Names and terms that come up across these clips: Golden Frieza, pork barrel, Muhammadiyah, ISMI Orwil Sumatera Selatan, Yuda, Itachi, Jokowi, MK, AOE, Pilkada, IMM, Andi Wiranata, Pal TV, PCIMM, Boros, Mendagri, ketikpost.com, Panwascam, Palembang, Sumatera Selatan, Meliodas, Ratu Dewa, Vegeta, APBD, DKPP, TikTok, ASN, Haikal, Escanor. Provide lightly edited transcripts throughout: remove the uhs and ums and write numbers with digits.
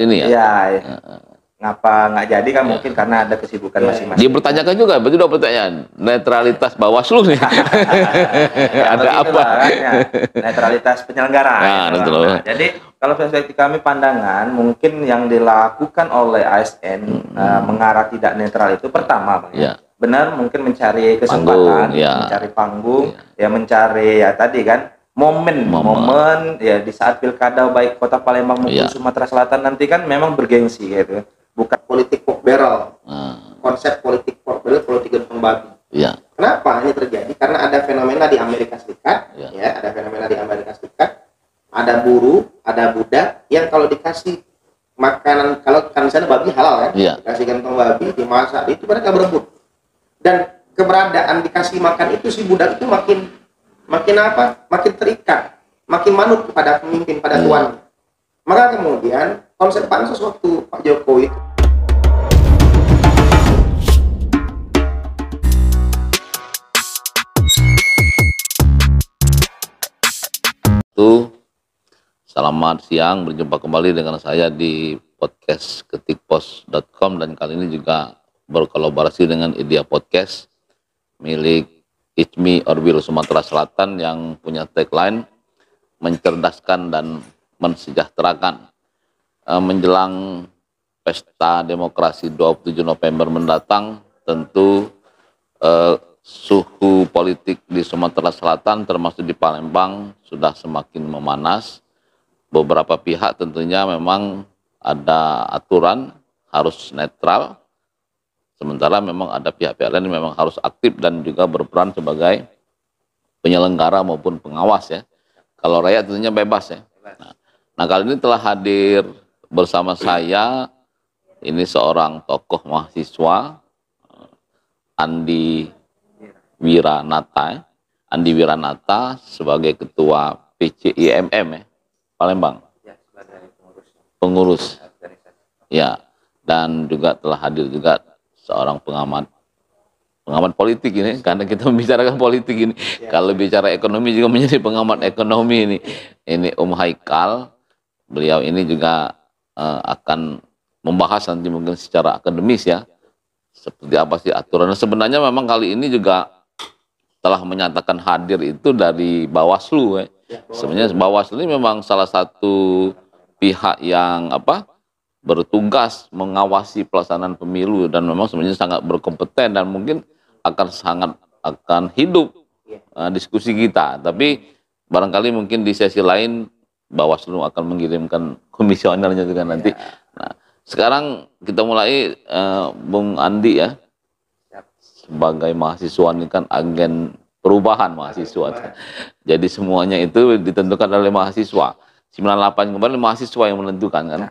ini ya? Iya, ya. Ngapa nggak jadi kan ya. Mungkin karena ada kesibukan masing-masing. Dipertanyakan juga, berarti dua pertanyaan. Netralitas Bawaslu nih. Ya, ada apa? Ya. Netralitas penyelenggaraan. Nah, gitu nah, jadi kalau perspektif kami pandangan, mungkin yang dilakukan oleh ASN mengarah tidak netral itu pertama, Bang. Ya. Benar, mungkin mencari kesempatan, panggung, ya. Mencari panggung, ya mencari ya tadi kan momen ya di saat pilkada baik Kota Palembang maupun Sumatera Selatan nanti kan memang bergengsi gitu. Bukan politik pork barrel, konsep politik pork barrel, politik gentong babi. Ya. Kenapa ini terjadi? Karena ada fenomena di Amerika Serikat, ada buruh, ada budak yang kalau dikasih makanan, kalau kan misalnya babi halal kan, dikasih gentong babi dimasak itu mereka berebut. Dan keberadaan dikasih makan itu si budak itu makin apa? Makin terikat, makin manut kepada pemimpin, pada tuannya. Maka kemudian konsep pansos waktu Pak Jokowi itu selamat siang, berjumpa kembali dengan saya di podcast ketikpost.com dan kali ini juga berkolaborasi dengan Idea Podcast milik ISMI Orwil Sumatera Selatan yang punya tagline mencerdaskan dan mensejahterakan. Menjelang pesta demokrasi 27 November mendatang, tentu suhu politik di Sumatera Selatan termasuk di Palembang sudah semakin memanas. Beberapa pihak tentunya memang ada aturan harus netral. Sementara memang ada pihak-pihak lain yang memang harus aktif dan juga berperan sebagai penyelenggara maupun pengawas ya. Kalau rakyat tentunya bebas ya. Nah kali ini telah hadir bersama saya, ini seorang tokoh mahasiswa, Andi Wiranata sebagai ketua PCIMM ya, Palembang. Ya, sebagai pengurus. Ya, dan juga telah hadir juga seorang pengamat politik ini, karena kita membicarakan politik ini. Ya. Kalau bicara ekonomi juga menjadi pengamat ekonomi ini. Ini Haikal, beliau ini juga akan membahas nanti mungkin secara akademis ya, seperti apa sih aturan. Sebenarnya memang kali ini juga telah menyatakan hadir itu dari Bawaslu. Sebenarnya Bawaslu ini memang salah satu pihak yang bertugas mengawasi pelaksanaan pemilu dan memang sebenarnya sangat berkompeten dan mungkin akan hidup diskusi kita. Tapi barangkali mungkin di sesi lain Bawaslu akan mengirimkan komisionernya juga nanti. Nah, sekarang kita mulai Bung Andi ya. Sebagai mahasiswa ini kan agen perubahan mahasiswa. Jadi semuanya itu ditentukan oleh mahasiswa. 98 kemarin mahasiswa yang menentukan kan.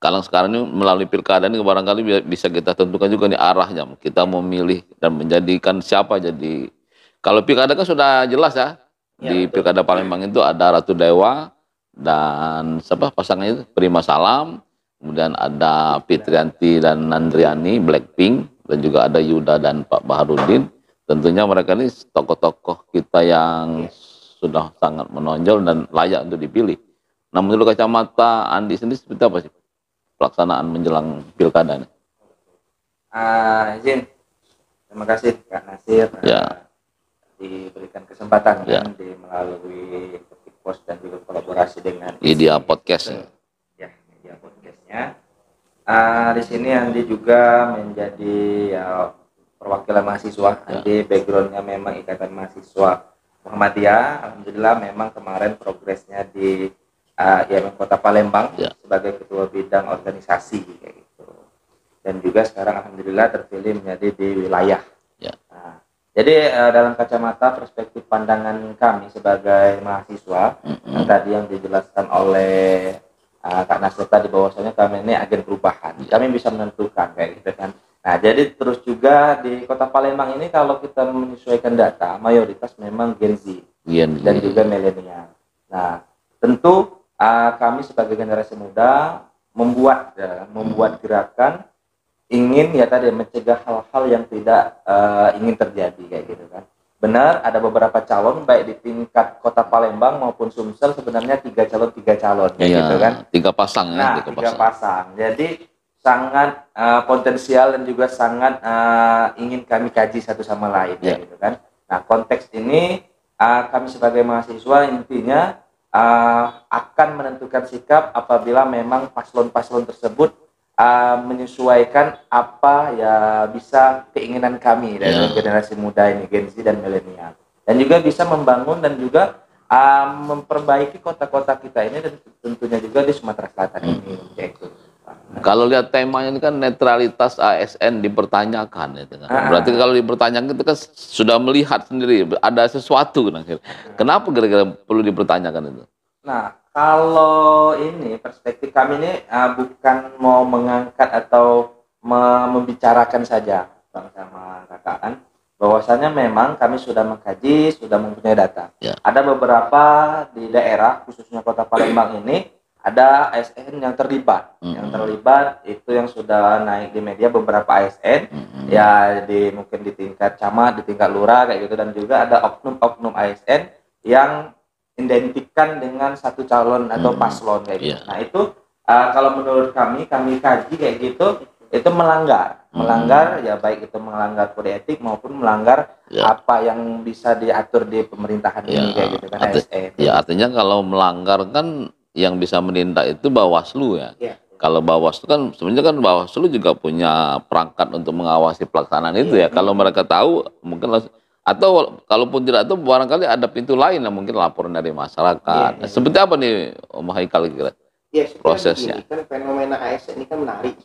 Kalau sekarang ini melalui pilkada ini barangkali bisa kita tentukan juga nih arahnya. Kita memilih dan menjadikan siapa jadi. Kalau pilkada kan sudah jelas ya. Di pilkada Palembang itu ada Ratu Dewa dan siapa pasangannya itu Prima Salam. Kemudian ada Fitrianti dan Andriani, Blackpink. Dan juga ada Yuda dan Pak Baharudin. Tentunya mereka ini tokoh-tokoh kita yang sudah sangat menonjol dan layak untuk dipilih. Nah menurut kacamata Andi sendiri seperti apa sih pelaksanaan menjelang pilkada? Izin, terima kasih Kak Nasir diberikan kesempatan di melalui Ketikpost dan juga kolaborasi dengan Idea Podcast. Ya, Idea Podcastnya. Di sini Andi juga menjadi perwakilan mahasiswa. Andi backgroundnya memang Ikatan Mahasiswa Muhammadiyah. Alhamdulillah memang kemarin progresnya di IMM Kota Palembang sebagai ketua bidang organisasi kayak gitu. Dan juga sekarang alhamdulillah terpilih menjadi di wilayah. Nah, jadi dalam kacamata perspektif pandangan kami sebagai mahasiswa yang tadi yang dijelaskan oleh Kak Nasir tadi bahwasanya kami ini agen perubahan. Kami bisa menentukan kayak gitu kan. Nah, jadi terus juga di Kota Palembang ini kalau kita menyesuaikan data mayoritas memang Gen Z dan juga milenial. Nah, tentu kami sebagai generasi muda membuat gerakan ingin ya tadi mencegah hal-hal yang tidak ingin terjadi kayak gitu kan. Benar, ada beberapa calon baik di tingkat Kota Palembang maupun Sumsel sebenarnya tiga calon ya, gitu kan. Tiga pasang. Jadi sangat potensial dan juga sangat ingin kami kaji satu sama lain ya, gitu kan. Nah, konteks ini kami sebagai mahasiswa intinya akan menentukan sikap apabila memang paslon-paslon tersebut menyesuaikan apa ya bisa keinginan kami dari generasi muda ini, Gen Z dan milenial, dan juga bisa membangun dan juga memperbaiki kota-kota kita ini dan tentunya juga di Sumatera Selatan ini. Kalau lihat temanya ini kan netralitas ASN dipertanyakan, ya, berarti kalau dipertanyakan itu kan sudah melihat sendiri ada sesuatu kan. Kenapa gara-gara perlu dipertanyakan itu? Nah, kalau ini perspektif kami ini bukan mau mengangkat atau membicarakan saja Bang sama Kakaan, bahwasanya memang kami sudah mengkaji, sudah mempunyai data. Ya. Ada beberapa di daerah khususnya Kota Palembang ini ada ASN yang terlibat. Mm-hmm. Yang terlibat itu yang sudah naik di media beberapa ASN ya di mungkin di tingkat camat, di tingkat lurah kayak gitu, dan juga ada oknum-oknum ASN yang identikan dengan satu calon atau paslon kayak gitu. Nah itu kalau menurut kami kaji kayak gitu itu melanggar ya, baik itu melanggar kode etik maupun melanggar apa yang bisa diatur di pemerintahan ini kayak gitu kan. ASN. Ya artinya kalau melanggar kan yang bisa menindak itu Bawaslu ya. Kalau Bawaslu kan sebenarnya kan Bawaslu juga punya perangkat untuk mengawasi pelaksanaan itu ya. Kalau mereka tahu mungkin langsung, atau kalaupun tidak itu barangkali ada pintu lain yang mungkin laporan dari masyarakat. Seperti apa nih Om Haikal kira prosesnya? Kan fenomena ASN ini kan menarik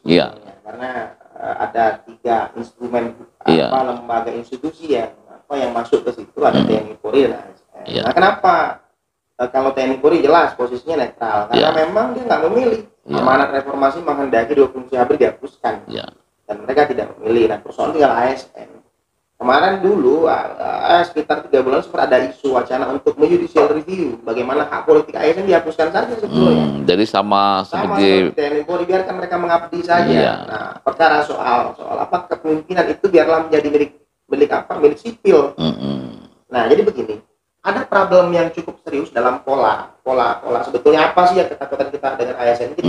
karena ada tiga instrumen lembaga institusi yang masuk ke situ, ada TNI, Polri dan ASN. Nah, kenapa kalau TNI Polri jelas posisinya netral karena memang dia nggak memilih. Amanat reformasi menghendaki 20 April dihapuskan dan mereka tidak memilih. Nah, persoalan tinggal ASN. Kemarin dulu sekitar 3 bulan sempat ada isu wacana untuk judicial review, bagaimana hak politik ASN dihapuskan saja sebetulnya. Jadi sama seperti TNI Polri, biarkan mereka mengabdi saja. Nah, perkara soal apa kepemimpinan itu biarlah menjadi milik sipil. Nah, jadi begini, ada problem yang cukup serius dalam pola sebetulnya apa sih yang ketakutan kita dengan ASN gitu.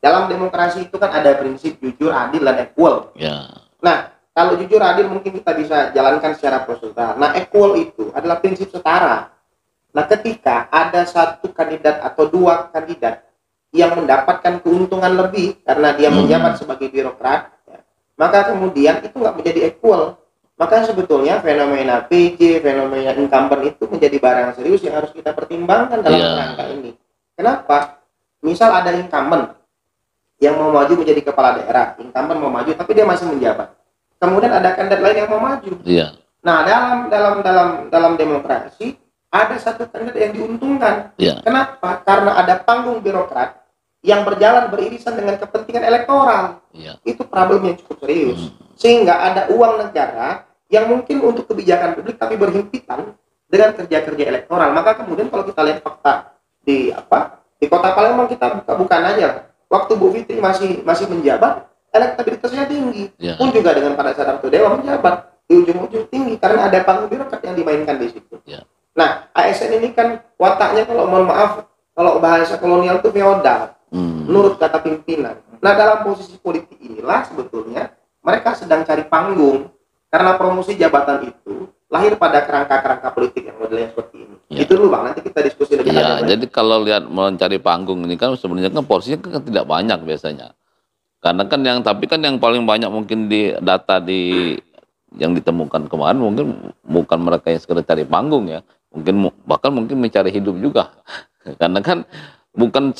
Dalam demokrasi itu kan ada prinsip jujur, adil dan equal. Nah, kalau jujur adil mungkin kita bisa jalankan secara prosedural. Nah, equal itu adalah prinsip setara. Nah, ketika ada satu kandidat atau dua kandidat yang mendapatkan keuntungan lebih karena dia menjabat sebagai birokrat, maka kemudian itu nggak menjadi equal. Maka sebetulnya fenomena PJ, fenomena incumbent itu menjadi barang serius yang harus kita pertimbangkan dalam rangka ini. Kenapa? Misal ada incumbent yang mau maju menjadi kepala daerah, incumbent mau maju tapi dia masih menjabat. Kemudian ada kandidat lain yang mau maju. Nah, dalam demokrasi ada satu kandidat yang diuntungkan. Kenapa? Karena ada panggung birokrat yang berjalan beririsan dengan kepentingan elektoral. Itu problem yang cukup serius. Sehingga ada uang negara yang mungkin untuk kebijakan publik tapi berhimpitan dengan kerja-kerja elektoral. Maka kemudian kalau kita lihat fakta di Kota Palembang, kita buka-bukaan aja. Waktu Bu Fitri masih menjabat, elektabilitasnya tinggi, pun juga dengan pada saat Ratu Dewa menjabat, di ujung-ujung tinggi karena ada panggung birokrat yang dimainkan di situ. Nah, ASN ini kan wataknya kalau bahasa kolonial itu feodal, menurut kata pimpinan. Nah, dalam posisi politik inilah sebetulnya mereka sedang cari panggung karena promosi jabatan itu lahir pada kerangka-kerangka politik yang modelnya seperti ini. Itu dulu Bang, nanti kita diskusi lebih lanjut. Jadi kalau lihat mencari panggung ini kan sebenarnya kan porsinya kan tidak banyak biasanya. Karena kan yang paling banyak mungkin di data yang ditemukan kemarin mungkin bukan mereka yang sekedar cari panggung ya, mungkin mencari hidup juga. Karena kan bukan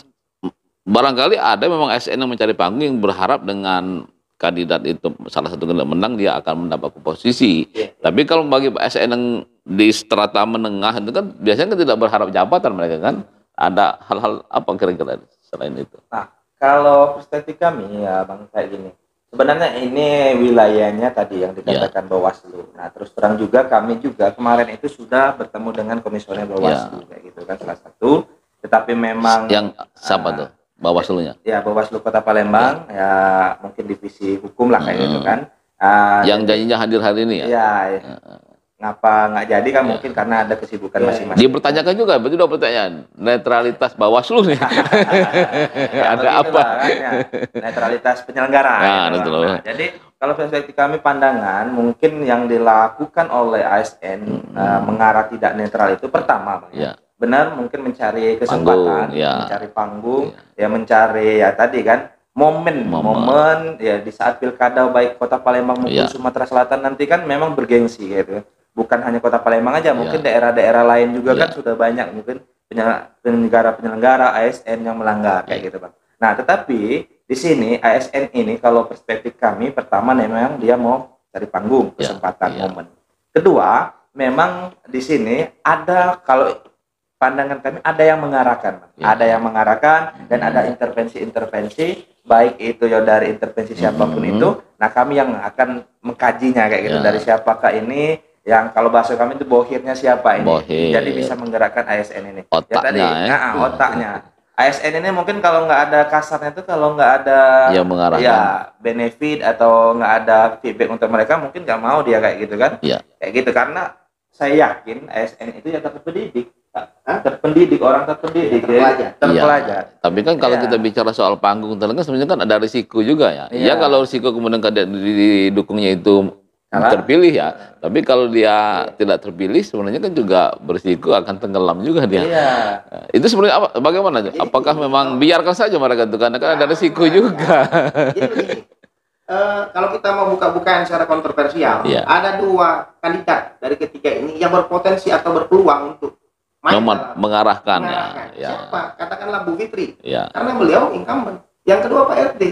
barangkali ada memang ASN yang mencari panggung yang berharap dengan kandidat itu salah satu kandidat menang dia akan mendapat posisi. Tapi kalau bagi ASN yang di strata menengah itu kan biasanya kan tidak berharap jabatan mereka kan. Ada hal-hal apa kira-kira selain itu? Nah, kalau perspektif kami ya Bang kayak gini, sebenarnya ini wilayahnya tadi yang dikatakan Bawaslu. Nah, terus terang juga kami juga kemarin itu sudah bertemu dengan komisioner Bawaslu kayak gitu kan, salah satu. Tetapi memang yang siapa tuh Bawaslunya? Ya Bawaslu Kota Palembang ya mungkin divisi hukum lah kayak gitu kan. Yang janjinya hadir hari ini ya? Ya. Ngapa nggak jadi kan ya. Mungkin karena ada kesibukan masing-masing. Dipertanyakan juga, betul dong pertanyaan. Netralitas Bawaslu nih. Ya, ada apa? Kan, ya. Netralitas penyelenggara. Nah, gitu nah, jadi kalau perspektif kami pandangan, mungkin yang dilakukan oleh ASN mengarah tidak netral itu pertama, ya. Benar mungkin mencari kesempatan, panggung, ya. Mencari panggung, ya, ya mencari ya tadi kan. Momen ya di saat pilkada baik kota Palembang maupun ya. Sumatera Selatan nanti kan memang bergengsi gitu. Bukan hanya kota Palembang aja, mungkin ya. Daerah-daerah lain juga ya. Kan sudah banyak mungkin penyelenggara ASN yang melanggar ya. Kayak gitu, Bang. Nah, tetapi di sini ASN ini kalau perspektif kami pertama memang dia mau cari panggung, kesempatan, ya. Ya. Momen. Kedua, memang di sini ada kalau pandangan kami ada yang mengarahkan, ya. Ada yang mengarahkan dan ada intervensi-intervensi baik itu ya dari intervensi siapapun itu, nah kami yang akan mengkajinya kayak gitu ya. Dari siapakah ini, yang kalau bahasa kami itu bohirnya siapa ini, bohir, jadi ya. Bisa menggerakkan ASN ini. Otaknya, ya tadi, ya. Otaknya. ASN ini mungkin kalau nggak ada kasarnya itu kalau nggak ada yang mengarahkan, ya benefit atau nggak ada feedback untuk mereka mungkin nggak mau dia kayak gitu kan, ya. Kayak gitu karena saya yakin ASN itu ya terpendidik. Hah? Terpendidik, orang terpendidik, terpelajar. Ya, tapi kan kalau ya. Kita bicara soal panggung terlengah sebenarnya kan ada risiko juga ya. Ya, ya kalau risiko kemudian didukungnya itu terpilih ya. Tapi kalau dia tidak terpilih sebenarnya kan juga berisiko akan tenggelam juga dia. Ya. Itu sebenarnya apa, bagaimana? Apakah memang biarkan saja mereka itu karena kan ada risiko juga. Jadi, kalau kita mau buka-bukaan secara kontroversial, ya. Ada dua kandidat dari ketiga ini yang berpotensi atau berpeluang untuk mengarahkan ya. Siapa? Katakanlah Bu Fitri ya. Karena beliau incumbent. Yang kedua Pak RT.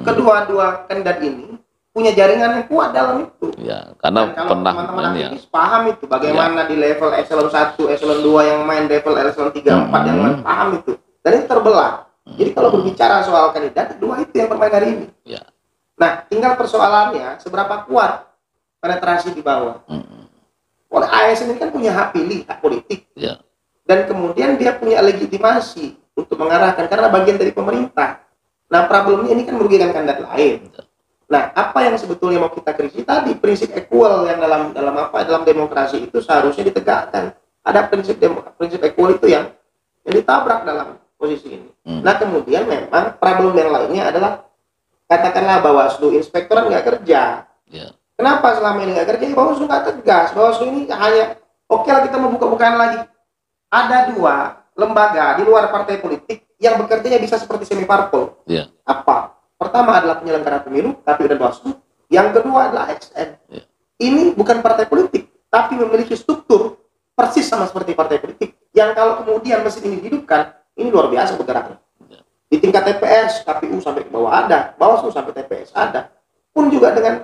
Kedua-dua kandidat ini punya jaringan yang kuat dalam itu ya, karena kalau teman-teman aktivis ya. Paham itu bagaimana ya. Di level eselon 1, eselon 2 yang main level eselon 3, 4 yang main paham itu dan itu terbelah. Jadi kalau berbicara soal kandidat, dua itu yang bermain hari ini ya. Nah tinggal persoalannya seberapa kuat penetrasi di bawah. Oleh ASN ini kan punya hak pilih, hak politik ya. Dan kemudian dia punya legitimasi untuk mengarahkan karena bagian dari pemerintah. Nah problemnya ini kan merugikan kandidat lain ya. Nah apa yang sebetulnya mau kita kritisi tadi, prinsip equal yang dalam demokrasi itu seharusnya ditegakkan. Ada prinsip equal itu yang ditabrak dalam posisi ini. Nah kemudian memang problem yang lainnya adalah katakanlah Bawaslu inspektoran nggak kerja ya. Kenapa selama ini nggak kerja? Bawaslu nggak tegas. Bawaslu ini hanya oke, kita mau buka-bukaan lagi. Ada dua lembaga di luar partai politik yang bekerjanya bisa seperti semi parpol. Yeah. Apa? Pertama adalah penyelenggara pemilu, KPU dan Bawaslu. Yang kedua adalah ASN. Yeah. Ini bukan partai politik, tapi memiliki struktur persis sama seperti partai politik. Yang kalau kemudian mesin ini dihidupkan, ini luar biasa bergeraknya. Yeah. Di tingkat TPS, KPU sampai ke bawah ada, Bawaslu sampai TPS ada. Pun juga dengan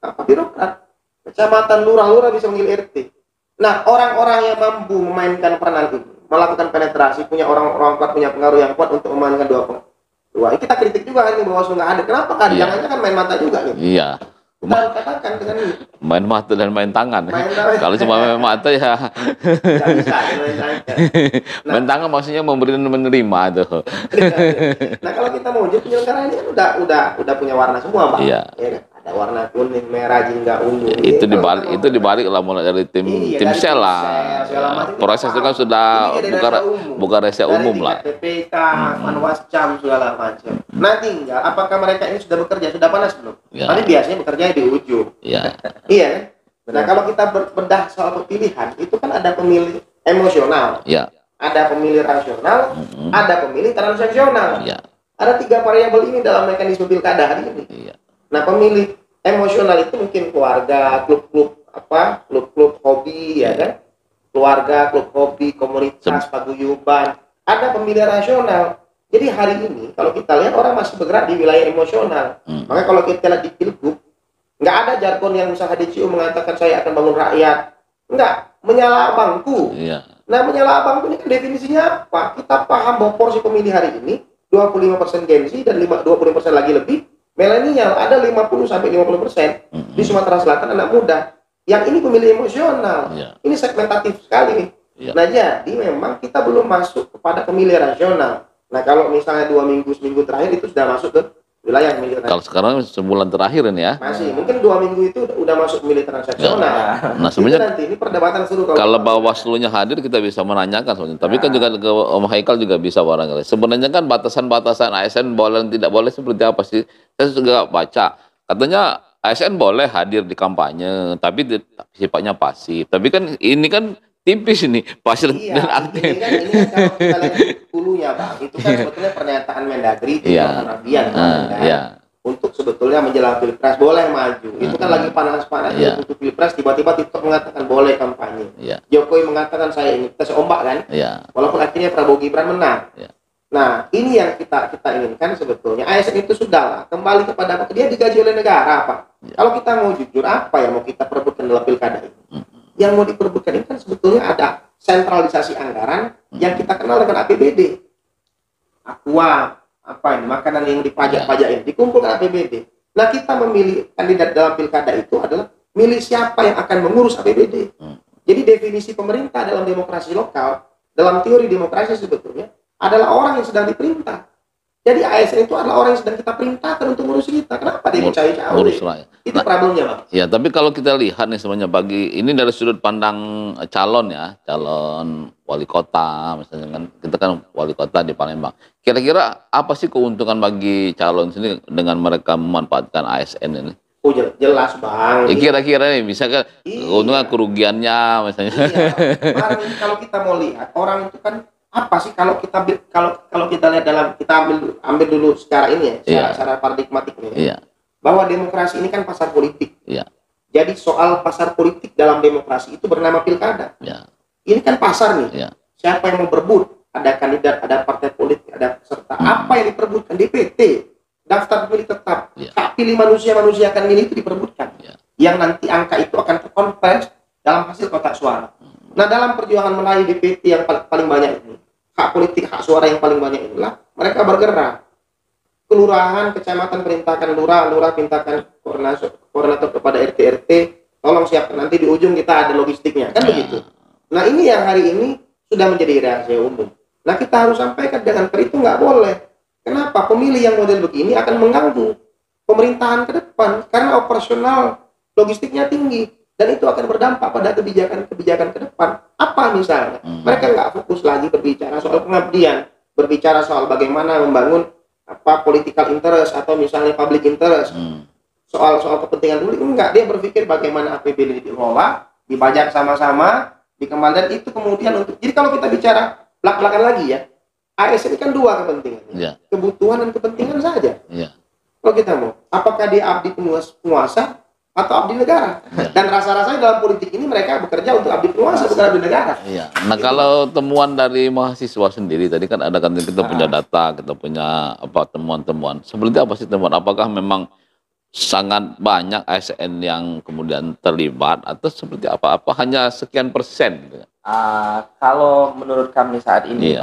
apa birokrat, kecamatan, lurah-lurah bisa menggil RT. Nah, orang-orang yang mampu memainkan peranan itu, melakukan penetrasi, punya orang-orang kuat, punya pengaruh yang kuat untuk memainkan dua. Ini kita kritik juga kan, Bawaslu nggak ada. Kenapa kan? Yeah. Jangan-jangan kan main mata juga gitu. Iya. Yeah. Kita katakan dengan ini. Main mata dan main tangan. Kalau cuma main mata ya. Gak bisa, main tangan. Nah, main tangan maksudnya memberi dan menerima tuh. Nah kalau kita mau jadi penyelenggara ini kan udah punya warna semua Pak. Iya. Ya, kan? Ada warna kuning, merah, jingga, ungu. Ya, itu dibalik, itu dibalik lah mulai dari tim sel lah. Ya, proses itu kan sudah bukan rahasia umum lah. DPT, Panwascam segala macam. Nah tinggal apakah mereka ini sudah bekerja, sudah panas belum? Ya. Tapi biasanya bekerja di ujung. Ya. Iya. Nah kalau kita berbedah soal pilihan, itu kan ada pemilih emosional, ya. Ada pemilih rasional, ada pemilih transaksional. Ya. Ada tiga variabel ini dalam mekanisme pilkada hari ini. Ya. Nah pemilih emosional itu mungkin keluarga, klub-klub hobi, ya kan? Keluarga, klub hobi, komunitas, paguyuban. Ada pemilih rasional. Jadi hari ini kalau kita lihat orang masih bergerak di wilayah emosional. Maka kalau kita lihat di pilgub, nggak ada jargon yang usaha DCU mengatakan saya akan bangun rakyat. Enggak, menyala abangku. Iya. Nah, menyala abangku ini kan definisinya apa? Kita paham bahwa porsi pemilih hari ini 25% Gen Z dan 25% lagi lebih milenial. Ada 50 sampai 50% di Sumatera Selatan anak muda. Yang ini pemilih emosional. Iya. Ini segmentatif sekali nih. Iya. Nah, jadi memang kita belum masuk kepada pemilih rasional. Nah, kalau misalnya 2 minggu, seminggu terakhir itu sudah masuk ke wilayah militer. Kalau sekarang sebulan terakhir ini ya. Masih mungkin 2 minggu itu udah masuk militer transaksional. Ya. Nah sebenarnya nanti ini perdebatan seru kalau Bawaslu-nya hadir kita bisa menanyakan soalnya. Tapi kan juga Om Haikal juga bisa barangkali. Sebenarnya kan batasan-batasan ASN boleh dan tidak boleh seperti apa sih? Saya juga baca katanya ASN boleh hadir di kampanye tapi sifatnya pasif. Tapi kan ini kan tipis ini pasir iya, dan aktif. Ini kan kita lihat dulunya Bang, itu kan sebetulnya pernyataan Mendagri itu Nabian kan, untuk sebetulnya menjelang pilpres boleh maju. Itu kan lagi panas-panas untuk pilpres tiba-tiba TikTok mengatakan boleh kampanye. Jokowi mengatakan saya ini tes ombak kan, walaupun akhirnya Prabowo Gibran menang. Nah ini yang kita inginkan sebetulnya. ASN itu sudahlah kembali kepada dia digaji oleh negara apa. Kalau kita mau jujur apa yang mau kita perebutkan dalam pilkada ini? Yang mau diperbutkan ini kan sebetulnya ada sentralisasi anggaran yang kita kenal dengan APBD. Aqua, apa ini, makanan yang dipajak-pajakin, dikumpulkan APBD. Nah kita memilih kandidat dalam pilkada itu adalah milih siapa yang akan mengurus APBD. Jadi definisi pemerintah dalam demokrasi lokal, dalam teori demokrasi sebetulnya, adalah orang yang sedang diperintah. Jadi ASN itu adalah orang yang sedang kita perintahkan untuk ngurus kita. Kenapa dia cawe-cawe? Itu problemnya, Pak. Ya, tapi kalau kita lihat nih sebenarnya bagi ini dari sudut pandang calon ya, calon wali kota misalnya kan kita kan wali kota di Palembang. Kira-kira apa sih keuntungan bagi calon sini dengan mereka memanfaatkan ASN ini? Oh jelas Bang. Ya, kira-kira nih bisa kan keuntungan kerugiannya misalnya. Iya. Kalau kita mau lihat orang itu kan apa sih kalau kita lihat dalam kita ambil dulu secara ini ya secara paradigmatiknya bahwa demokrasi ini kan pasar politik jadi soal pasar politik dalam demokrasi itu bernama pilkada ini kan pasar nih siapa yang mau berebut, ada kandidat, ada partai politik, ada peserta apa yang diperebutkan, DPT daftar pemilih tetap tak pilih manusia akan milih itu diperebutkan yang nanti angka itu akan terkonvers dalam hasil kotak suara. Nah dalam perjuangan meraih DPT yang paling banyak ini hak politik, hak suara yang paling banyak inilah mereka bergerak kelurahan, kecamatan perintahkan lurah pintakan koordinator kepada RT, tolong siapkan nanti di ujung kita ada logistiknya kan begitu. Nah ini yang hari ini sudah menjadi rahasia umum. Nah kita harus sampaikan dengan itu nggak boleh. Kenapa? Pemilih yang model begini akan mengganggu pemerintahan ke depan karena operasional logistiknya tinggi dan itu akan berdampak pada kebijakan-kebijakan ke depan. Apa misalnya mereka nggak fokus lagi berbicara soal pengabdian, berbicara soal bagaimana membangun apa political interest atau misalnya public interest, soal kepentingan publik enggak, dia berpikir bagaimana APBD dikelola, dibajak sama-sama, dikembalikan itu kemudian untuk. Jadi kalau kita bicara belak-belakan lagi ya, ASN kan 2 kepentingan, kebutuhan dan kepentingan saja. Kalau kita mau, apakah dia abdi penguasa? Atau abdi negara dan rasa-rasanya dalam politik ini mereka bekerja untuk abdi penguasa bukan abdi negara. Nah kalau temuan dari mahasiswa sendiri tadi kan ada kan kita punya data, kita punya apa temuan-temuan. Seperti apa sih temuan? Apakah memang sangat banyak ASN yang kemudian terlibat atau seperti apa? Hanya sekian persen? Kalau menurut kami saat ini,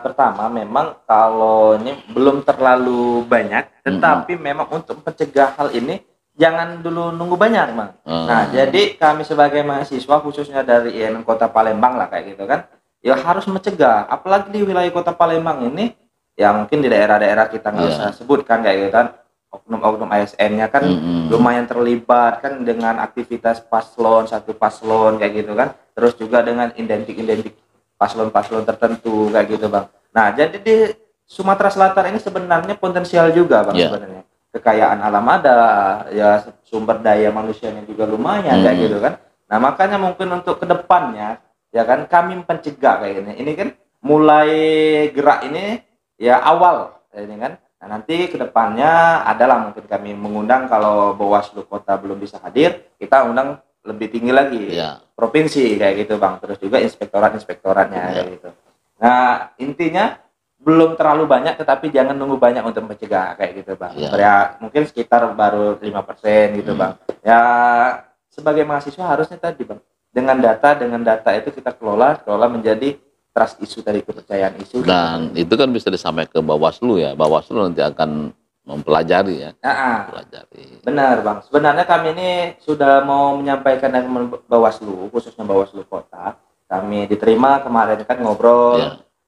pertama memang kalau ini belum terlalu banyak, tetapi memang untuk mencegah hal ini jangan dulu nunggu banyak, Bang. Nah, jadi kami sebagai mahasiswa khususnya dari IKN Kota Palembang lah kayak gitu kan, ya harus mencegah. Apalagi di wilayah Kota Palembang ini, ya mungkin di daerah-daerah kita nggak usah sebutkan kayak gitu kan, oknum-oknum ASN-nya kan lumayan terlibat kan dengan aktivitas paslon, satu paslon kayak gitu kan, terus juga dengan identik-identik paslon-paslon tertentu kayak gitu, Bang. Nah, jadi di Sumatera Selatan ini sebenarnya potensial juga, Bang, sebenarnya. Kekayaan alam ada, ya sumber daya manusianya juga lumayan kayak gitu kan. Nah makanya mungkin untuk kedepannya ya kan kami mencegah kayak gini. Ini kan mulai gerak ini ya awal ini kan. Nah nanti kedepannya adalah mungkin kami mengundang kalau Bawaslu Kota belum bisa hadir, kita undang lebih tinggi lagi provinsi kayak gitu Bang. Terus juga inspektoratnya kayak gitu. Nah intinya belum terlalu banyak, tetapi jangan nunggu banyak untuk mencegah kayak gitu Bang. Ya mungkin sekitar baru 5% gitu Bang. Ya sebagai mahasiswa harusnya tadi Bang, dengan data itu kita kelola menjadi trust isu tadi, kepercayaan isu. Dan itu kan bisa disampaikan ke Bawaslu ya. Bawaslu nanti akan mempelajari ya. Pelajari. Benar Bang. Sebenarnya kami ini sudah mau menyampaikan dengan Bawaslu, khususnya Bawaslu Kota. Kami diterima kemarin kan ngobrol.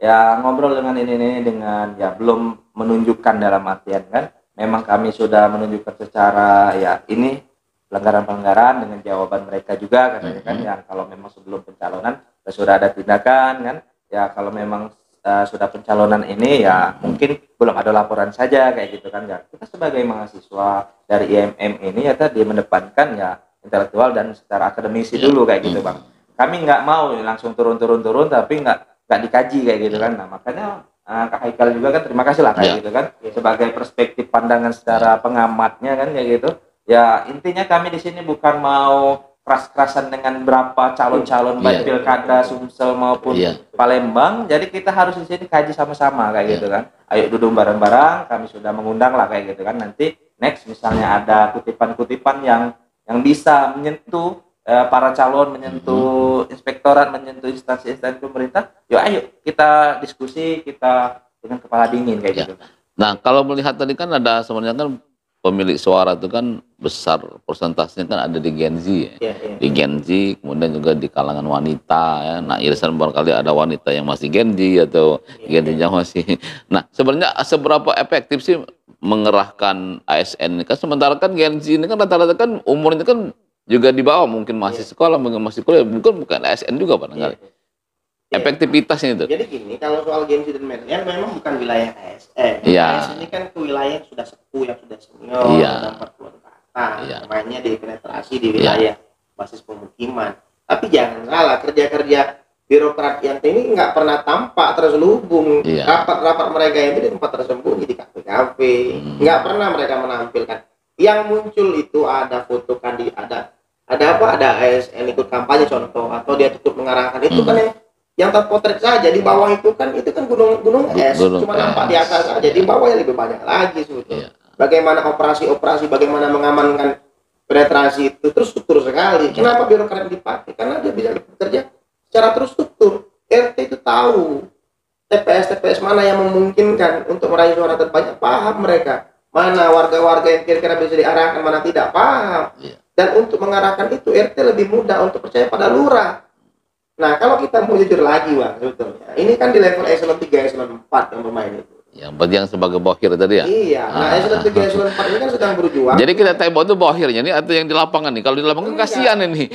ya ngobrol dengan ini dengan ya belum menunjukkan dalam artian kan memang kami sudah menunjukkan secara ya ini pelanggaran dengan jawaban mereka juga katanya kan yang kalau memang sebelum pencalonan sudah ada tindakan kan ya kalau memang sudah pencalonan ini ya mungkin belum ada laporan saja kayak gitu kan ya kita sebagai mahasiswa dari IMM ini ya tadi mendepankan ya intelektual dan secara akademisi dulu kayak gitu bang kami nggak mau langsung turun tapi nggak dikaji kayak gitu kan nah makanya Kak Haikal juga kan terima kasih lah kayak gitu kan sebagai perspektif pandangan secara pengamatnya kan kayak gitu ya intinya kami di sini bukan mau keras-kerasan dengan berapa calon-calon baik Pilkada, Sumsel maupun Palembang. Jadi kita harus di sini kaji sama-sama kayak gitu kan. Ayo duduk bareng-bareng. Kami sudah mengundang lah kayak gitu kan. Nanti next misalnya ada kutipan-kutipan yang bisa menyentuh para calon, menyentuh inspektorat, menyentuh instansi-instansi pemerintah. Yo ayo kita diskusi, kita dengan kepala dingin kayak gitu. Nah kalau melihat tadi kan ada sebenarnya kan pemilik suara itu kan besar persentasenya kan ada di Gen Z ya. Di Gen Z kemudian juga di kalangan wanita ya. Nah irisan barangkali ada wanita yang masih Gen Z atau Gen Z yang masih. Nah sebenarnya seberapa efektif sih mengerahkan ASN ini kan sementara kan Gen Z ini kan rata-rata kan umurnya kan juga di bawah mungkin masih sekolah mungkin masih kuliah bukan ASN juga barangkali. Efektivitasnya itu. Jadi gini, kalau soal Gen Z dan milenial memang bukan wilayah ASN. ASN ini kan ke wilayah yang sudah sepuh, yang sudah senior, sudah 40 ke atas. Namanya dipenetrasi di wilayah basis pemukiman. Tapi jangan salah, kerja-kerja birokrat yang ini nggak pernah tampak terselubung. Rapat-rapat mereka yang di tempat tersembunyi di kafe-kafe, nggak pernah mereka menampilkan. Yang muncul itu ada foto kandidat, ada ASN ikut kampanye contoh atau dia ikut mengarahkan itu kan yang terpotret saja di bawah itu kan gunung es cuma nampak di atas saja di bawahnya lebih banyak lagi sebetulnya bagaimana operasi bagaimana mengamankan penetrasi itu terstruktur sekali kenapa birokrat dipakai karena dia bisa bekerja secara terstruktur RT itu tahu TPS mana yang memungkinkan untuk meraih suara terbanyak paham mereka mana warga-warga yang kira-kira bisa diarahkan mana tidak paham dan untuk mengarahkan itu RT lebih mudah untuk percaya pada lurah. Nah, kalau kita mau jujur lagi, Bang, sebetulnya ini kan di level eselon 3, eselon 4 yang bermain itu. Yang sebagai bohir tadi ya? Iya, nah eselon 3, eselon 4 ini kan sedang berjuang. Jadi kita tembok itu bohirnya, ini atau yang di lapangan nih? Kalau di lapangan kasihan ini.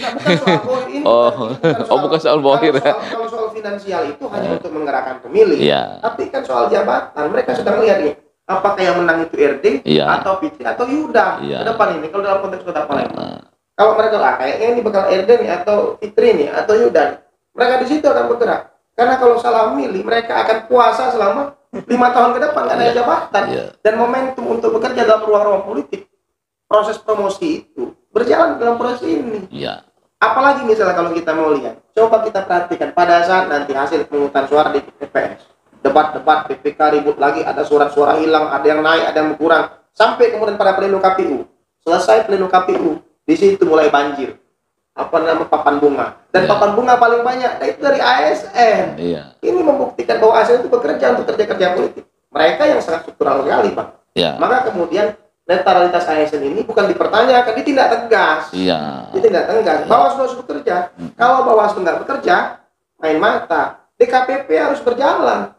Bukan soal bohir. Kalau soal finansial itu hanya untuk menggerakkan pemilih. Tapi kan soal jabatan, mereka sedang melihat nih. Apakah yang menang itu RD, atau Fitri, atau Yuda? Ke depan ini, kalau dalam konteks kota Palembang. Kalau mereka kayaknya ini bakal RD nih, atau Fitri nih, atau Yuda. Mereka di situ akan bergerak. Karena kalau salah milih, mereka akan puasa selama 5 tahun ke depan, nggak ada jabatan. Dan momentum untuk bekerja dalam ruang-ruang politik, proses promosi itu berjalan dalam proses ini. Apalagi misalnya kalau kita mau lihat, coba kita perhatikan pada saat nanti hasil penghutang suara di TPS, debat-debat, PPK ribut lagi, ada surat-surat hilang, ada yang naik, ada yang berkurang, sampai kemudian pada pleno KPU, selesai pleno KPU, di situ mulai banjir. Papan bunga dan papan bunga paling banyak itu dari ASN. Ini membuktikan bahwa ASN itu bekerja untuk kerja politik mereka yang sangat struktural sekali Pak. Maka kemudian netralitas ASN ini bukan dipertanyakan, ditindak tegas. Bawaslu harus bekerja. Kalau Bawaslu nggak bekerja main mata, DKPP harus berjalan.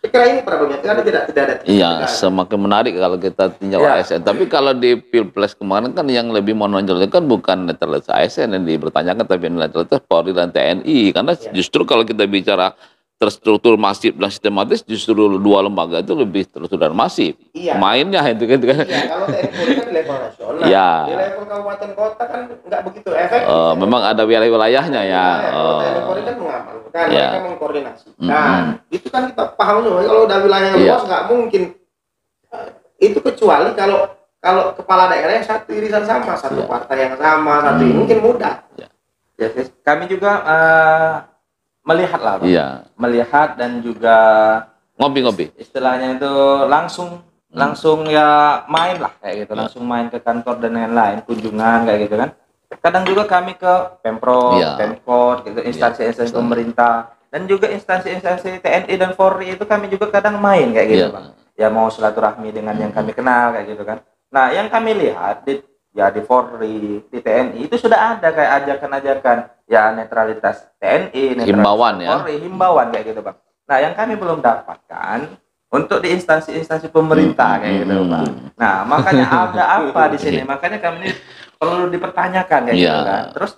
Kira ini problemnya karena tidak ada. Semakin menarik kalau kita tinjau ASN. Tapi kalau di Pilpres kemarin kan yang lebih menonjol kan bukan netralitas ASN yang dipertanyakan, tapi netralitas Polri dan TNI. Karena justru kalau kita bicara terstruktur masif dan sistematis, justru dua lembaga itu lebih terstruktur dan masif. Mainnya itu kan. Kalau TNI kan di level nasional. Di level kabupaten kota kan nggak begitu efektif. Memang ada wilayah-wilayahnya ya. TNI kan mengamankan, mereka mengkoordinasikan. Itu kan kita paham loh. Kalau udah wilayah yang luas nggak mungkin. Itu kecuali kalau kepala daerah yang satu irisan sama, satu partai yang sama, satu ini mungkin mudah. Kami juga melihat dan juga ngopi-ngopi istilahnya itu langsung ya main lah kayak gitu, langsung main ke kantor dan lain-lain, kunjungan kayak gitu kan. Kadang juga kami ke Pemprov, Pemkot gitu, instansi-instansi pemerintah dan juga instansi-instansi TNI dan Polri itu kami juga kadang main kayak gitu Bang. Ya mau silaturahmi dengan yang kami kenal kayak gitu kan. Nah, yang kami lihat di Polri, di TNI itu sudah ada kayak ajakan-ajakan ya netralitas TNI, netralitas Polri, himbauan kayak gitu Bang. Nah, yang kami belum dapatkan untuk di instansi-instansi pemerintah kayak gitu, Pak. Nah, makanya ada apa di sini? Makanya kami ini perlu dipertanyakan kayak gitu kan. Terus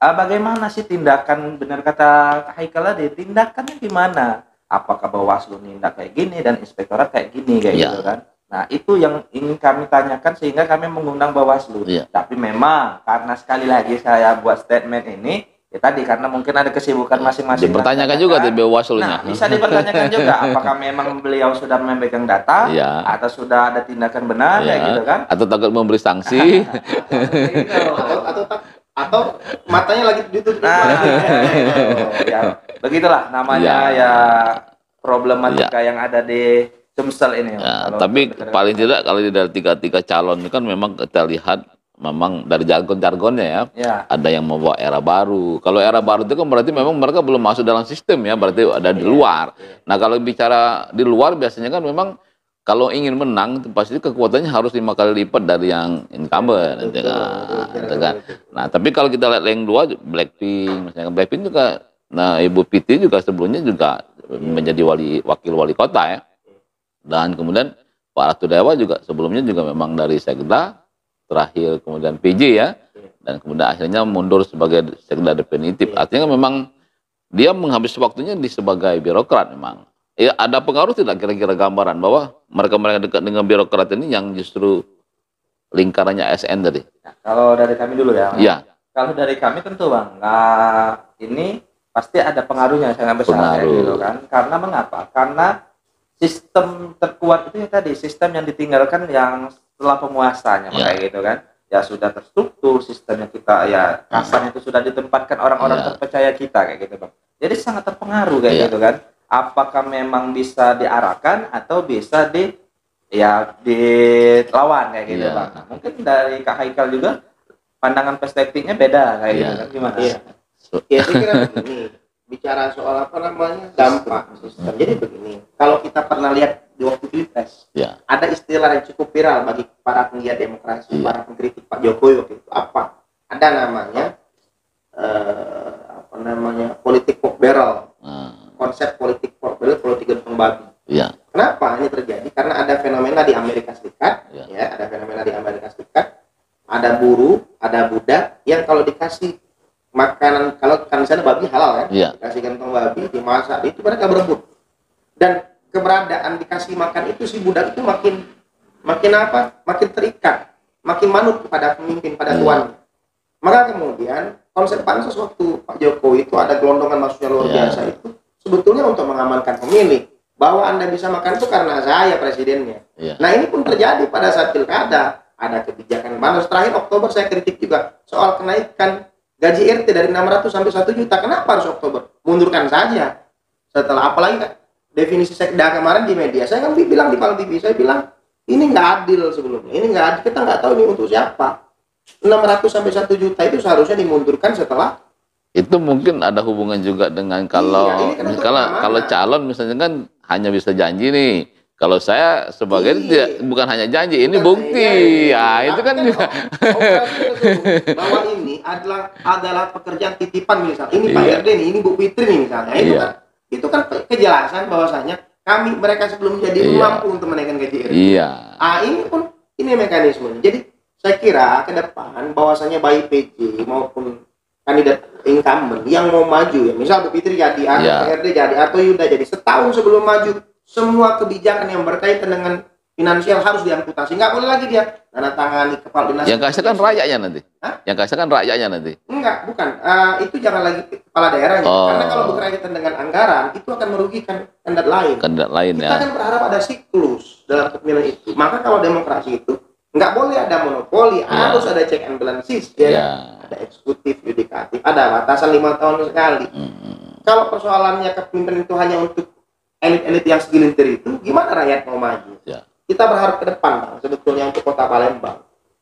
bagaimana sih tindakan, benar kata Haikal tadi, tindakannya gimana? Apakah Bawaslu nindak kayak gini dan inspektorat kayak gini kayak gitu kan? Nah, itu yang ingin kami tanyakan sehingga kami mengundang Bawaslu. Tapi memang karena sekali lagi saya buat statement ini, ya tadi karena mungkin ada kesibukan masing-masing. Dipertanyakan juga di Bawaslunya. Nah, bisa dipertanyakan juga apakah memang beliau sudah memegang data atau sudah ada tindakan benar kayak gitu kan? Atau takut memberi sanksi? atau matanya lagi ditutup. Nah, begitulah namanya ya problematika yang ada di Sumsel ini. Ya, tapi paling tidak kalau dari tiga calon itu kan memang kita lihat. Memang dari jargon-jargonnya ya, ada yang membawa era baru. Kalau era baru itu kan berarti memang mereka belum masuk dalam sistem ya, berarti ada di luar. Nah, kalau bicara di luar biasanya kan memang kalau ingin menang pasti kekuatannya harus 5 kali lipat dari yang incumbent. Nah, tapi kalau kita lihat yang dua, Blackpink, misalnya Blackpink juga, nah Ibu Piti juga sebelumnya juga menjadi wakil wali kota ya. Dan kemudian Pak Ratu Dewa juga sebelumnya juga memang dari Sekda. Terakhir kemudian PJ ya, dan kemudian akhirnya mundur sebagai sekda definitif. Artinya memang dia menghabiskan waktunya di sebagai birokrat memang. Ya, ada pengaruh tidak kira-kira gambaran bahwa mereka dekat dengan birokrat ini yang justru lingkarannya ASN tadi? Nah, kalau dari kami dulu ya. Iya. Kalau dari kami tentu Bang, nah, ini pasti ada pengaruhnya sangat besar ya, gitu kan. Karena mengapa? Karena sistem terkuat itu ya tadi, sistem yang ditinggalkan yang setelah penguasanya kayak gitu kan, ya sudah terstruktur sistemnya kita, ya kasarnya itu sudah ditempatkan orang-orang terpercaya kita kayak gitu Bang. Jadi sangat terpengaruh kayak gitu kan. Apakah memang bisa diarahkan atau bisa dilawan kayak gitu Bang. Mungkin dari Kak Haikal juga pandangan perspektifnya beda kayak gitu kan, gimana? Ya saya kira begini, bicara soal apa namanya dampak sistem. Jadi begini, kalau kita pernah lihat di waktu pilpres, ada istilah yang cukup viral bagi para penggiat demokrasi, para pengkritik Pak Jokowi waktu itu. Apa? Ada namanya, politik pork barrel. Konsep politik pork barrel, politik gedung babi. Kenapa ini terjadi? Karena ada fenomena di Amerika Serikat, ada buruh, ada budak yang kalau dikasih makanan, kalau kan misalnya babi halal kan, dikasih kantong babi, dimasak, itu mereka berebut. Dan keberadaan dikasih makan itu si budak itu makin terikat, makin manut kepada pemimpin, pada tuan. Maka kemudian konsep pansus waktu Pak Jokowi itu ada gelondongan masuknya luar biasa itu sebetulnya untuk mengamankan pemilih bahwa Anda bisa makan itu karena saya presidennya. Nah, ini pun terjadi pada saat pilkada, ada kebijakan pansus terakhir Oktober, saya kritik juga soal kenaikan gaji RT dari 600 sampai 1 juta. Kenapa harus Oktober? Mundurkan saja. Setelah apalagi kan definisi sekda kemarin di media, saya kan bilang di Pal TV, saya bilang ini nggak adil sebelumnya, ini nggak adil, kita nggak tahu ini untuk siapa. 600 sampai 1 juta itu seharusnya dimundurkan setelah itu. Mungkin ada hubungan juga dengan kalau calon misalnya kan hanya bisa janji nih. Kalau saya sebagai bukan hanya janji, ini bukan bukti. Ya, itu kan juga. Bahwa ini adalah pekerjaan titipan misalnya. Ini Pak RD nih, ini Bu Fitri nih misalnya. Itu kan kejelasan bahwasanya mereka sebelum jadi mampu untuk menaikkan gaji. Ini pun ini mekanismenya. Jadi saya kira ke depan bahwasanya baik PJ maupun kandidat incumbent yang mau maju ya, misal Bu Fitri jadi, RD jadi, atau Yuda jadi, setahun sebelum maju semua kebijakan yang berkaitan dengan finansial harus diamputasi. Nggak boleh lagi dia tanda tangani kepala dinas. Yang kasih kan rakyatnya nanti. Yang kasih kan rakyatnya nanti. Enggak, bukan. Itu jangan lagi kepala daerahnya. Karena kalau berkaitan dengan anggaran, itu akan merugikan kandidat lain. Kita kan berharap ada siklus dalam pemilihan itu. Maka kalau demokrasi itu, nggak boleh ada monopoli. Harus ada check and balances. Ada eksekutif, yudikatif. Ada batasan 5 tahun sekali. Kalau persoalannya kepemimpinan itu hanya untuk elit-elit yang segelintir itu, gimana rakyat mau maju? Kita berharap ke depan, Bang, sebetulnya untuk kota Palembang.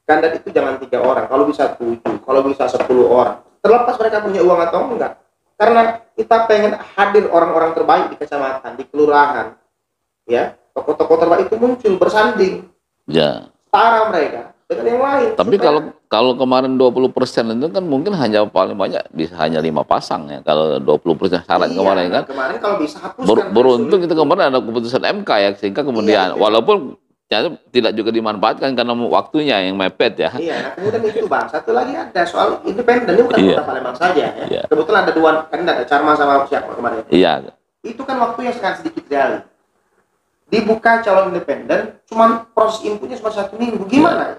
Kandidat itu jangan 3 orang, kalau bisa 7, kalau bisa 10 orang. Terlepas mereka punya uang atau enggak. Karena kita pengen hadir orang-orang terbaik di kecamatan, di kelurahan. Ya, tokoh-tokoh terbaik itu muncul, bersanding. Setara mereka. dengan yang lain. Tapi kalau kemarin 20% itu kan mungkin hanya paling banyak bisa hanya 5 pasang ya. Kalau 20% syarat iya, kemarin kan. Kemarin kalau bisa hapus kan. Beruntung itu kemarin ada keputusan MK ya, sehingga kemudian iya, walaupun ya, tidak juga dimanfaatkan karena waktunya yang mepet ya. Iya, nah, kemudian itu Bang, satu lagi ada soal independen ini bukan kota Palembang saja ya. Iya. Kebetulan ada dua kan ada Carma sama siapa kemarin. Iya. Itu kan waktunya sekarang sedikit jauh. Dibuka calon independen, cuman proses inputnya cuma 1 minggu. Gimana?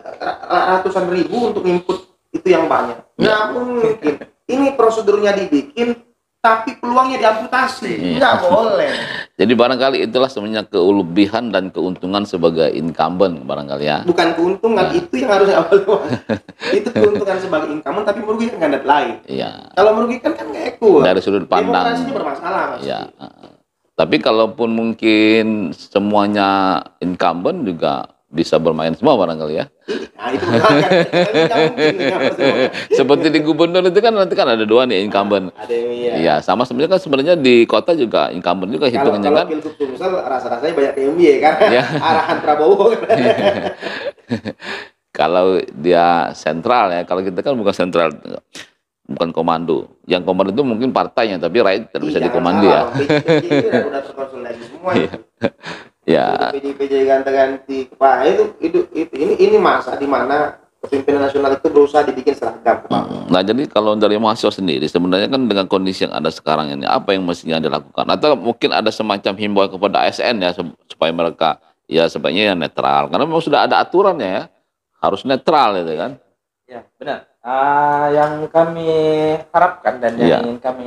Ratusan ribu untuk input itu yang banyak. Nggak mungkin. Ini prosedurnya dibikin, tapi peluangnya diamputasi. Nggak boleh. Jadi barangkali itulah sebenarnya kelebihan dan keuntungan sebagai incumbent barangkali ya. Bukan keuntungan, itu yang harus awal. Itu keuntungan sebagai incumbent, tapi merugikan kandidat lain. Iya. Kalau merugikan kan nggak eku. Dari sudut pandang. Demokrasinya bermasalah. Iya. Tapi kalaupun mungkin semuanya incumbent juga bisa bermain semua barangkali ya. Nah, itu seperti di gubernur itu kan nanti kan ada 2 nih incumbent. Ada iya. Iya, sama sebenarnya kan sebenarnya di kota juga incumbent juga hitungannya kan. Kalau Pilgub Sumsel rasa-rasanya banyak MBA kan. Ya. Arahan Prabowo. Kan? Kalau dia sentral ya, kalau kita kan bukan sentral. Bukan komando, yang komando itu mungkin partainya, tapi rakyat tidak bisa dikomando ya. Udah terkonsolidasi semua. Ya. PDIP ganti-ganti kepala itu ini masa di mana pemimpinan nasional itu berusaha dibikin seragam. Nah jadi kalau dari mahasiswa sendiri sebenarnya kan dengan kondisi yang ada sekarang ini apa yang mestinya dilakukan? Atau mungkin ada semacam himbauan kepada ASN ya supaya mereka ya sebaiknya yang netral, karena memang sudah ada aturannya ya harus netral itu kan? Ya benar. Yang kami harapkan dan yang ingin kami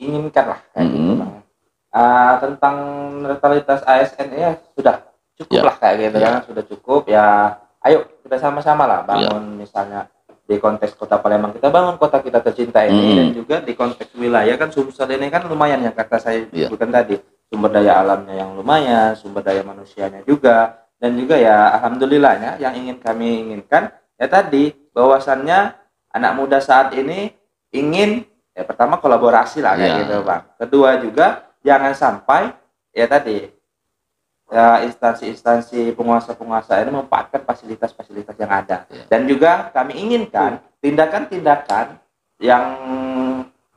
inginkan lah kayak gitu, tentang netralitas ASN ya sudah cukup lah kayak gitu kan, sudah cukup ya, ayo kita sama-sama lah bangun misalnya di konteks kota Palembang kita bangun kota kita tercinta ini, dan juga di konteks wilayah kan Sumsel ini kan lumayan yang kata saya sebutkan tadi, sumber daya alamnya yang lumayan, sumber daya manusianya juga, dan juga ya alhamdulillahnya yang ingin kami inginkan ya tadi bahwasannya anak muda saat ini ingin ya pertama kolaborasi lah kayak gitu Bang. Kedua juga jangan sampai ya tadi instansi-instansi penguasa-penguasa ini memanfaatkan fasilitas-fasilitas yang ada. Dan juga kami inginkan tindakan-tindakan yang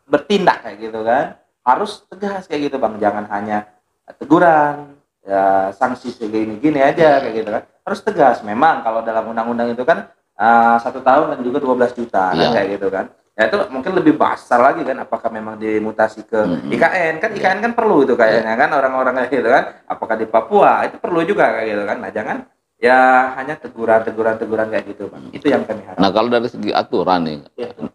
bertindak kayak gitu kan harus tegas kayak gitu Bang. Jangan hanya teguran ya, sanksi segini-gini aja kayak gitu kan, harus tegas. Memang kalau dalam undang-undang itu kan 1 tahun dan juga 12 juta kan, kayak gitu kan ya, itu mungkin lebih besar lagi kan, apakah memang dimutasi ke IKN kan, IKN kan perlu itu kayaknya kan orang-orang kayak gitu kan, apakah di Papua itu perlu juga kayak gitu kan. Nah jangan ya hanya teguran-teguran kayak gitu Bang, itu yang kami harapkan. Nah kalau dari segi aturan nih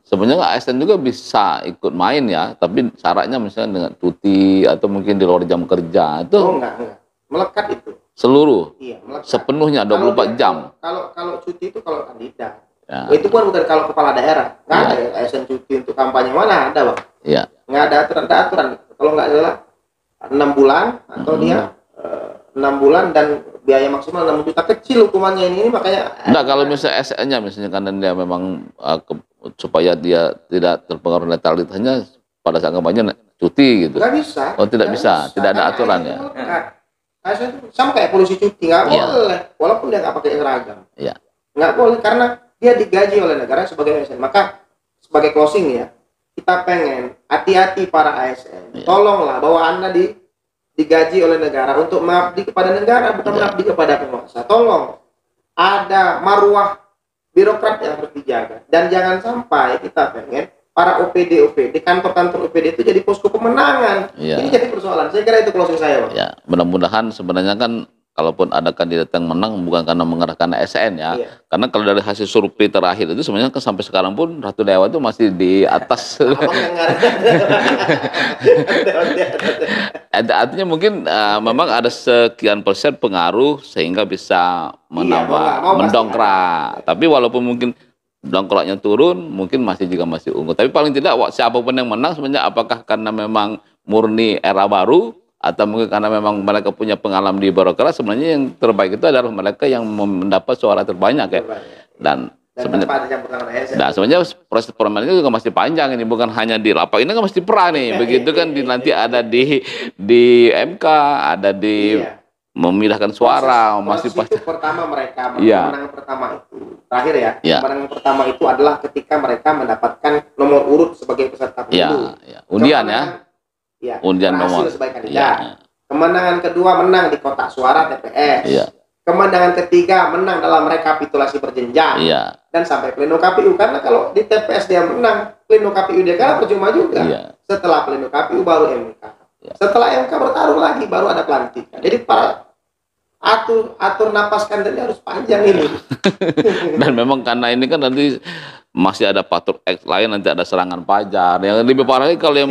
sebenarnya ASN juga bisa ikut main ya, tapi syaratnya misalnya dengan cuti atau mungkin di luar jam kerja itu enggak. Melekat itu. Seluruh. Iya, melekat. Sepenuhnya 24 jam. Kalau cuti itu kalau kandidat. Ya. Itu pun bukan kalau kepala daerah. Nggak ada ASN cuti untuk kampanye, mana ada, Bang? Iya. Nggak ada aturan. Kalau nggak salah 6 bulan atau dia 6 bulan dan biaya maksimal 6 juta kecil hukumannya ini makanya. Nah, kalau misalnya ASN-nya misalnya karena dia memang supaya dia tidak terpengaruh netralitasnya pada saat kampanye cuti gitu. Nggak bisa. Oh, tidak bisa. Tidak ada aturan ya. ASN sama kayak polisi cuti, nggak boleh, walaupun dia nggak pakai seragam, nggak boleh karena dia digaji oleh negara sebagai ASN. Maka sebagai closing ya, kita pengen hati-hati para ASN, tolonglah bahwa Anda digaji oleh negara untuk mengabdi kepada negara, bukan mengabdi kepada penguasa. Tolong ada maruah birokrat yang harus dijaga, dan jangan sampai kita pengen para OPD kantor-kantor OPD itu jadi posko pemenangan. Ini jadi persoalan. Saya kira itu closing saya, Pak. Ya, mudah-mudahan sebenarnya kan kalaupun ada kandidat yang menang bukan karena mengerahkan ASN ya. Iya. Karena kalau dari hasil survei terakhir itu sebenarnya sampai sekarang pun Ratu Dewa itu masih di atas. Artinya mungkin memang ada sekian persen pengaruh sehingga bisa menambah mendongkrak. Tapi walaupun mungkin dongkraknya turun, mungkin masih unggul. Tapi paling tidak siapapun yang menang sebenarnya apakah karena memang murni era baru atau mungkin karena memang mereka punya pengalaman di birokrat, sebenarnya yang terbaik itu adalah mereka yang mendapat suara terbanyak ya. Dan sebenarnya proses permainannya juga masih panjang ini, bukan hanya di lapak. Ini kan mesti perang nih. Begitu kan nanti ada di MK, ada di memindahkan suara masih pas pertama mereka kemenangan pertama itu terakhir ya. Kemenangan pertama itu adalah ketika mereka mendapatkan nomor urut sebagai peserta pemilu undian ya undian nomor kemenangan kedua menang di kotak suara TPS kemenangan ketiga menang dalam rekapitulasi berjenjang dan sampai pleno KPU, karena kalau di TPS dia menang pleno KPU dia kalah percuma juga setelah pleno KPU baru MK. Setelah MK bertarung lagi, baru ada pelantikan. Jadi para atur napas kandidatnya harus panjang ini. Dan memang karena ini kan nanti masih ada patut X lain, nanti ada serangan pajar. Yang lebih parah lagi kalau yang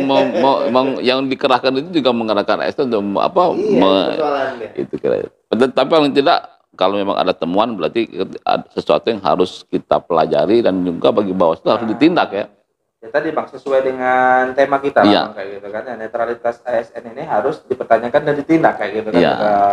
yang dikerahkan itu juga mengerahkan X untuk apa? Itu kira-kira. Tapi paling tidak kalau memang ada temuan berarti ada sesuatu yang harus kita pelajari dan juga bagi Bawaslu harus ditindak ya. Ya tadi Bang, sesuai dengan tema kita Bang, kayak gitu kan, netralitas ASN ini harus dipertanyakan dan ditindak kayak gitu kan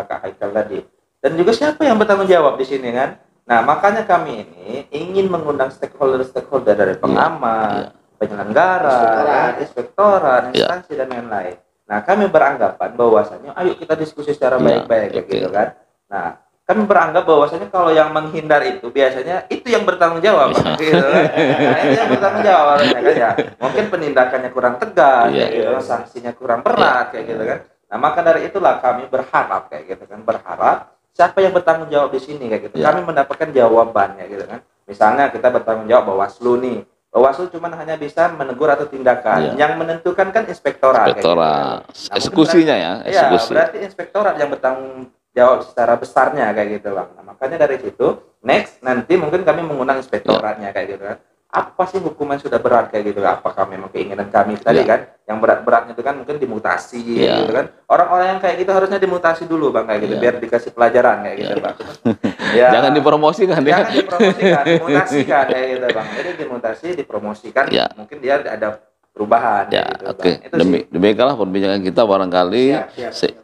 Kak Haikal tadi. Dan juga siapa yang bertanggung jawab di sini kan? Nah, makanya kami ini ingin mengundang stakeholder-stakeholder dari pengamat, penyelenggara, inspektorat, instansi dan lain-lain. Nah, kami beranggapan bahwasannya ayo kita diskusi secara baik-baik kayak gitu kan. Nah, kami beranggap bahwasanya kalau yang menghindar itu biasanya itu yang bertanggung jawab gitu. Nah, itu yang bertanggung jawab kan ya. Mungkin penindakannya kurang tegas gitu, sanksinya kurang berat kayak gitu kan. Nah, maka dari itulah kami berharap kayak gitu kan, berharap siapa yang bertanggung jawab di sini kayak gitu. Kami mendapatkan jawabannya gitu kan. Misalnya kita bertanggung jawab Bawaslu nih. Bawaslu cuma hanya bisa menegur atau tindakan. Yang menentukan kan inspektorat. Inspektorat. Gitu kan. Nah, eksekusinya berarti, eksekusi. Ya, berarti inspektorat yang bertanggung jawab secara besarnya kayak gitu Bang. Nah, makanya dari situ next nanti mungkin kami mengundang inspektoratnya kayak gitu kan. Apa sih hukuman sudah berat kayak gitu? Apakah memang keinginan kami tadi kan yang berat-beratnya itu kan mungkin dimutasi gitu kan. Orang-orang yang kayak gitu harusnya dimutasi dulu Bang kayak gitu biar dikasih pelajaran kayak gitu Bang. Ya, jangan dipromosikan ya. Jangan dipromosikan, dimutasikan kayak gitu Bang. Jadi dimutasi, dipromosikan mungkin dia ada perubahan gitu, oke. Demikianlah perbincangan kita barangkali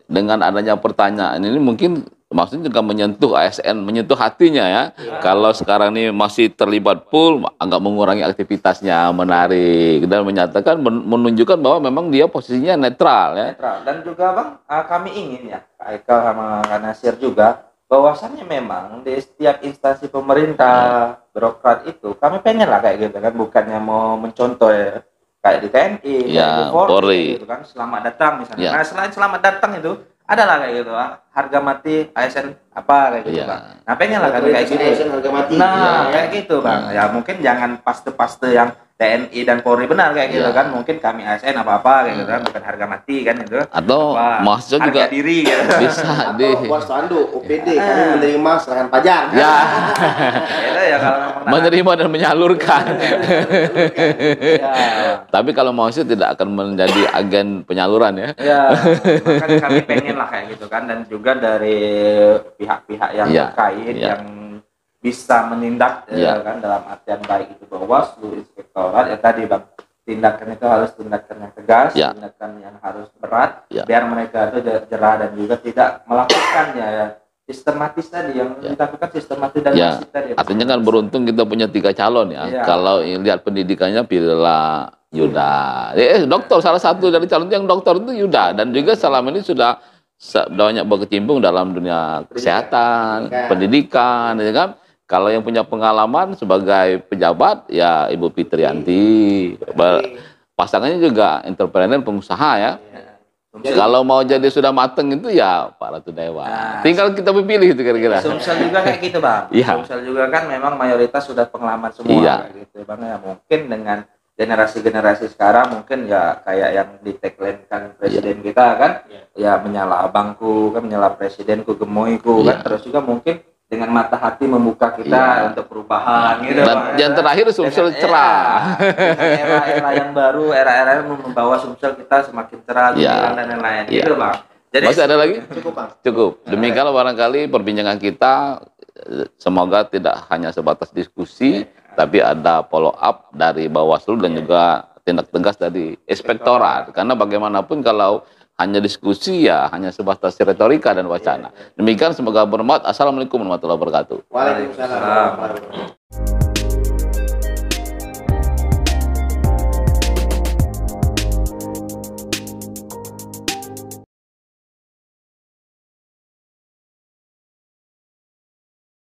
dengan adanya pertanyaan ini mungkin maksudnya juga menyentuh ASN, menyentuh hatinya ya. Kalau sekarang ini masih terlibat full agak mengurangi aktivitasnya, menarik dan menyatakan menunjukkan bahwa memang dia posisinya netral ya. Netral. Dan juga Bang, kami ingin Pak Haikal sama Kak Nasir juga bahwasannya memang di setiap instansi pemerintah, birokrat itu kami pengen lah kayak gitu kan, bukannya mau mencontoh ya. Kayak di TNI, di Polri, gitu kan, selamat datang misalnya. Nah, selain selamat datang itu adalah kayak gitu, harga mati ASN apa kayak gitu Bang. Nah, pengen lah kayak gitu. ASN harga mati. Nah, kayak gitu Bang. Ya mungkin jangan paste-paste yang TNI dan Polri benar kayak gitu kan. Mungkin kami ASN apa-apa kayak gitu kan, bukan harga mati kan gitu. Atau maksud juga harga diri gitu. Bisa deh. Atau buat sanduk OPD kami menerima serangan pajar. Ya. Ya kalau menerima dan menyalurkan. Tapi kalau mau sih tidak akan menjadi agen penyaluran ya. Ya. Makanya kami pengen lah kayak gitu kan, dan juga dari pihak-pihak yang terkait yang bisa menindak kan dalam artian baik itu Bawaslu, inspektorat ya tadi Bang, tindakan itu harus tindakan yang tegas, tindakan yang harus berat biar mereka itu jerah dan juga tidak melakukannya sistematis tadi yang dilakukan sistematis dan masif tadi. Artinya kan beruntung kita punya 3 calon ya. Kalau lihat pendidikannya pilihlah Yuda. Dokter salah satu dari calon yang dokter itu Yuda, dan juga selama ini sudah banyak berkecimpung dalam dunia kesehatan, pendidikan ya kan. Kalau yang punya pengalaman sebagai pejabat ya Ibu Fitrianti, pasangannya juga entrepreneur, pengusaha ya. Kalau mau jadi sudah mateng itu ya Pak Ratu Dewa. Nah, tinggal kita pilih itu kira-kira. Sumsel juga kayak gitu Bang. Sumsel juga kan memang mayoritas sudah pengalaman semua gitu Bang ya. Mungkin dengan generasi-generasi sekarang mungkin ya kayak yang diteklenkan presiden kita kan, ya menyala abangku kan, menyala presidenku, gemoiku kan, terus juga mungkin dengan mata hati membuka kita untuk perubahan gitu. Dan yang terakhir Sumsel cerah. Era-era yang baru, era-era yang membawa Sumsel kita semakin cerah dan lain-lain gitu Bang. Jadi masih ada lagi? Cukup Bang. Cukup. Demikianlah barangkali perbincangan kita, semoga tidak hanya sebatas diskusi tapi ada follow up dari Bawaslu dan juga tindak tegas dari inspektorat. Karena bagaimanapun kalau hanya diskusi ya hanya sebatas retorika dan wacana. Demikian, semoga bermanfaat. Assalamualaikum warahmatullahi wabarakatuh. Waalaikumsalam.